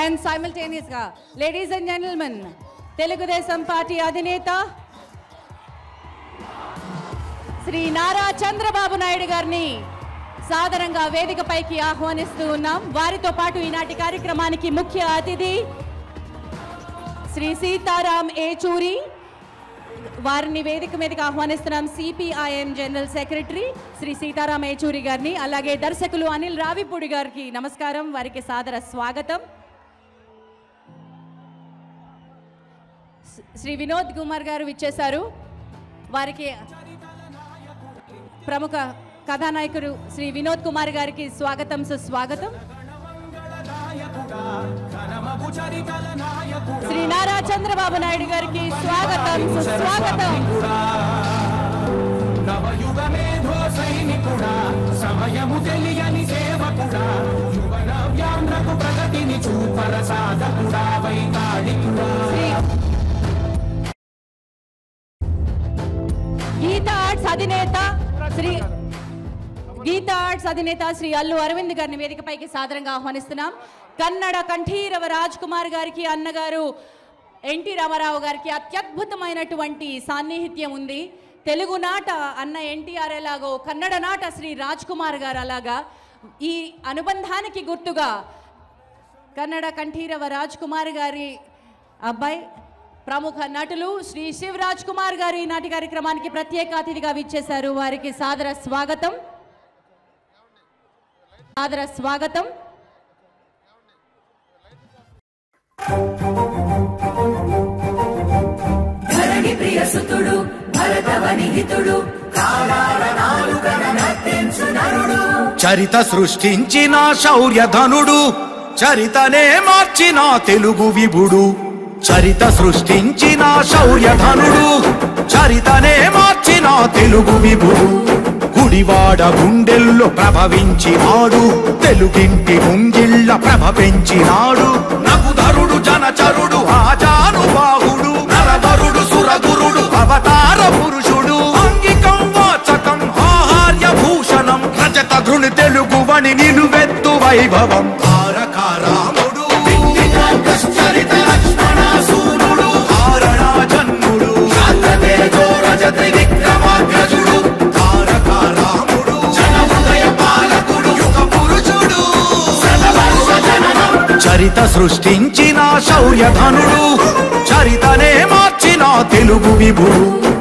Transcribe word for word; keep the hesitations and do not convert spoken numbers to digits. and simultaneously, ladies and gentlemen, Telugu Desam Party Adhineta Sri Nara Chandrababu Naidu Garni సాదరంగా వేదికపైకి ఆహ్వానిస్తూ ఉన్నాం. వారితో పాటు ఈనాటి కార్యక్రమానికి ముఖ్య అతిథి శ్రీ సీతారాం ఏచూరి వారిని వేదిక మీదకి ఆహ్వానిస్తున్నాం. సిపిఐఎం జనరల్ సెక్రటరీ శ్రీ సీతారాం ఏచూరి గారిని, అలాగే దర్శకులు అనిల్ రావిపూడి గారికి నమస్కారం, వారికి సాదర స్వాగతం. శ్రీ వినోద్ కుమార్ గారు విచ్చేశారు, వారికి ప్రముఖ కథానాయకుడు శ్రీ వినోద్ కుమార్ గారికి స్వాగతం సుస్వాగతం. శ్రీ నారా చంద్రబాబు నాయుడు గారికి స్వాగతం సుస్వాగతం. గీత ఆర్ట్స్ అధినేత శ్రీ గీతా ఆర్ట్స్ అధినేత శ్రీ అల్లు అరవింద్ గారిని వేదికపైకి సాదరంగా ఆహ్వానిస్తున్నాం. కన్నడ కంఠీరవ రాజ్ కుమార్ గారికి, అన్నగారు ఎన్టీ రామారావు గారికి అత్యద్భుతమైనటువంటి సాన్నిహిత్యం ఉంది. తెలుగు నాట అన్న ఎన్టీఆర్ ఎలాగో కన్నడ నాట శ్రీ రాజ్ కుమార్ గారు అలాగా. ఈ అనుబంధానికి గుర్తుగా కన్నడ కంఠీరవ రాజ్ కుమార్ గారి అబ్బాయి ప్రముఖ నటులు శ్రీ శివరాజ్ కుమార్ గారు ఈనాటి కార్యక్రమానికి ప్రత్యేక అతిథిగా విచ్చేశారు, వారికి సాదర స్వాగతం ఆదర స్వాగతం. ధరణి ప్రియసుతుడు భరతవనిహితుడు చరిత సృష్టించిన శౌర్యధనుడు చరితనే మార్చిన తెలుగు విభుడు చరిత సృష్టించిన శౌర్యధనుడు చరితనే మార్చిన తెలుగు విభుడు గుడివాడ గుండెల్లో ప్రభవించినాడు తెలుగింటి ముంగిళ్ళ ప్రభ పెంచినాడు నగుధరుడు జనచరుడు ఆజానుబాహుడు నరవరుడు సురగురుడు అవతార పురుషుడు అంగికం వాచకం ఆహార్య భూషణం రజత ధృని తెలుగు వని నిలువెత్తు వైభవం తారకారాముడు చరిత లక్ష్మణ సూర్యుడు ఆరణా జన్ముడు శాంతతేజో రజతి విక్రమాగ్రజుడు చరిత సృష్టించిన శౌర్యధనుడు చరితనే మార్చిన తెలుగు విభుడు.